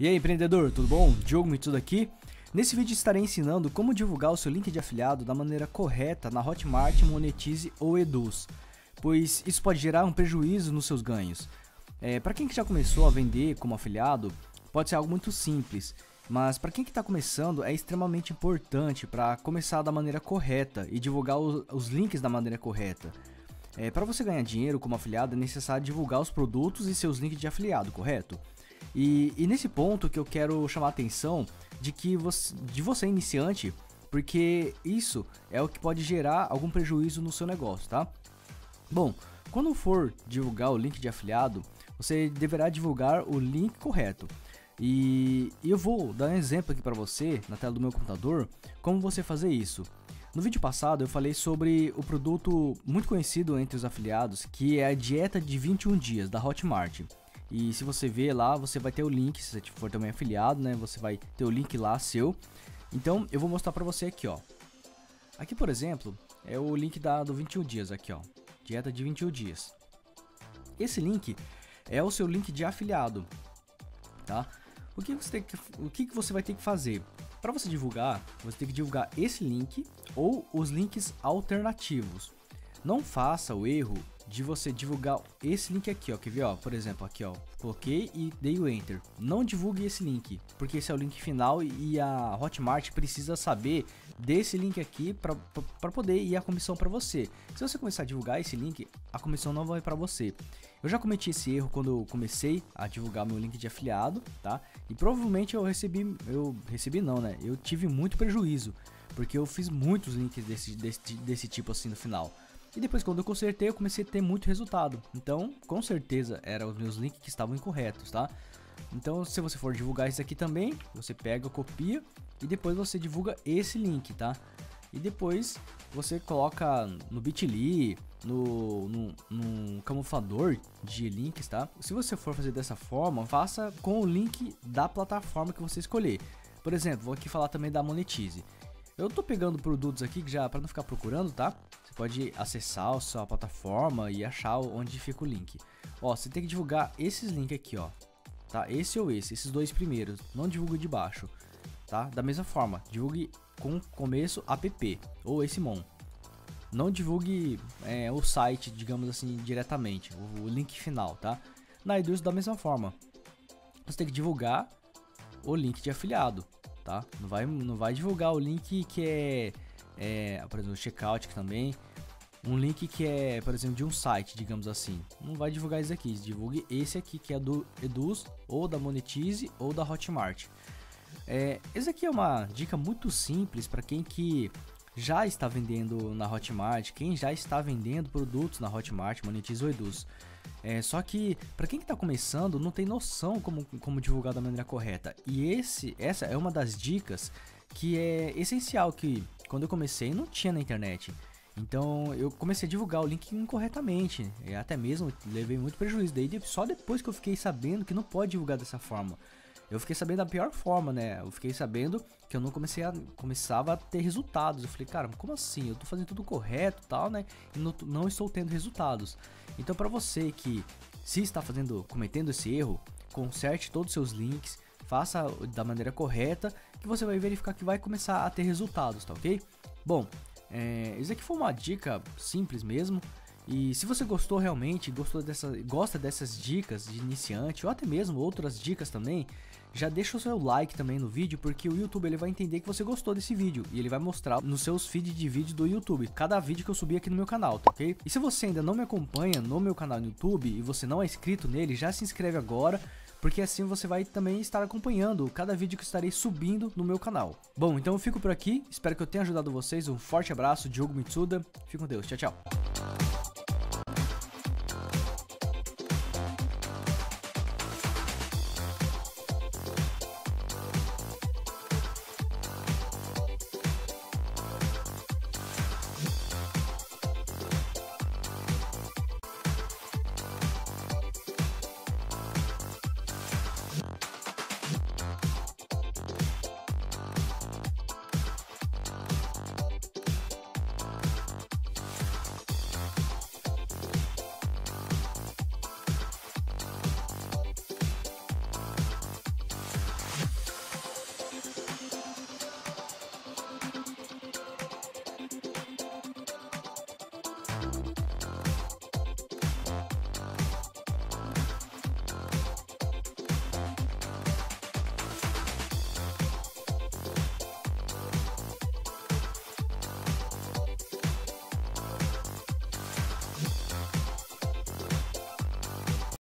E aí, empreendedor, tudo bom? Diogo Mitsuda aqui. Nesse vídeo estarei ensinando como divulgar o seu link de afiliado da maneira correta na Hotmart, Monetize ou Eduzz, pois isso pode gerar um prejuízo nos seus ganhos. Para quem que já começou a vender como afiliado, pode ser algo muito simples, mas para quem que está começando é extremamente importante para começar da maneira correta e divulgar os links da maneira correta. Para você ganhar dinheiro como afiliado é necessário divulgar os produtos e seus links de afiliado, correto? E nesse ponto que eu quero chamar a atenção de você iniciante, porque isso é o que pode gerar algum prejuízo no seu negócio, tá? Bom, quando for divulgar o link de afiliado, você deverá divulgar o link correto. E eu vou dar um exemplo aqui para você, na tela do meu computador, como você fazer isso. No vídeo passado eu falei sobre o produto muito conhecido entre os afiliados, que é a Dieta de 21 dias da Hotmart. E se você ver lá, você vai ter o link, se você for também afiliado, né, você vai ter o link lá seu. Então eu vou mostrar para você aqui, ó. Aqui, por exemplo, é o link do 21 dias, aqui, ó. Dieta de 21 dias. Esse link é o seu link de afiliado, tá? O que você vai ter que fazer? Para você divulgar, você tem que divulgar esse link ou os links alternativos. Não faça o erro de você divulgar esse link aqui, ó, quer ver, ó, por exemplo, aqui, ó, coloquei e dei o enter. Não divulgue esse link, porque esse é o link final e a Hotmart precisa saber desse link aqui para poder ir a comissão para você. Se você começar a divulgar esse link, a comissão não vai para você. Eu já cometi esse erro quando eu comecei a divulgar meu link de afiliado, tá? E provavelmente eu tive muito prejuízo, porque eu fiz muitos links desse tipo assim no final. E depois, quando eu consertei, eu comecei a ter muito resultado. Então, com certeza, eram os meus links que estavam incorretos, tá? Então, se você for divulgar isso aqui também, você pega, copia e depois você divulga esse link, tá? E depois você coloca no Bitly, no camuflador de links, tá? Se você for fazer dessa forma, faça com o link da plataforma que você escolher. Por exemplo, vou aqui falar também da Monetize. Eu tô pegando produtos aqui que já, para não ficar procurando, tá? Você pode acessar a sua plataforma e achar onde fica o link. Ó, você tem que divulgar esses links aqui, ó, tá? Esse ou esse, esses dois primeiros. Não divulgue de baixo, tá? Da mesma forma, divulgue com começo app ou esse mon. Não divulgue o site, digamos assim, diretamente, o link final, tá? Na Eduzz, da mesma forma, você tem que divulgar o link de afiliado. Tá? Não vai divulgar o link que é por exemplo, checkout também. Um link que é, por exemplo, de um site, digamos assim. Não vai divulgar isso aqui. Divulgue esse aqui que é do Eduzz, ou da Monetize, ou da Hotmart. Esse aqui é uma dica muito simples para quem que já está vendendo na Hotmart, quem já está vendendo produtos na Hotmart, Monetize ou Eduzz. Só que para quem está começando não tem noção como divulgar da maneira correta. E essa é uma das dicas que é essencial, que quando eu comecei não tinha na internet. Então eu comecei a divulgar o link incorretamente, até mesmo levei muito prejuízo. Daí só depois que eu fiquei sabendo que não pode divulgar dessa forma. Eu fiquei sabendo da pior forma, né? Eu fiquei sabendo que eu não começava a ter resultados. Eu falei, cara, como assim? Eu tô fazendo tudo correto e tal, né? E não estou tendo resultados. Então, para você que se está cometendo esse erro, conserte todos os seus links, faça da maneira correta, que você vai verificar que vai começar a ter resultados, tá ok? Bom, isso aqui foi uma dica simples mesmo. E se você gostou realmente, gosta dessas dicas de iniciante, ou até mesmo outras dicas também, já deixa o seu like também no vídeo, porque o YouTube ele vai entender que você gostou desse vídeo e ele vai mostrar nos seus feeds de vídeo do YouTube, cada vídeo que eu subir aqui no meu canal, tá ok? E se você ainda não me acompanha no meu canal no YouTube e você não é inscrito nele, já se inscreve agora, porque assim você vai também estar acompanhando cada vídeo que eu estarei subindo no meu canal. Bom, então eu fico por aqui, espero que eu tenha ajudado vocês, um forte abraço, Diogo Mitsuda, fique com Deus, tchau, tchau!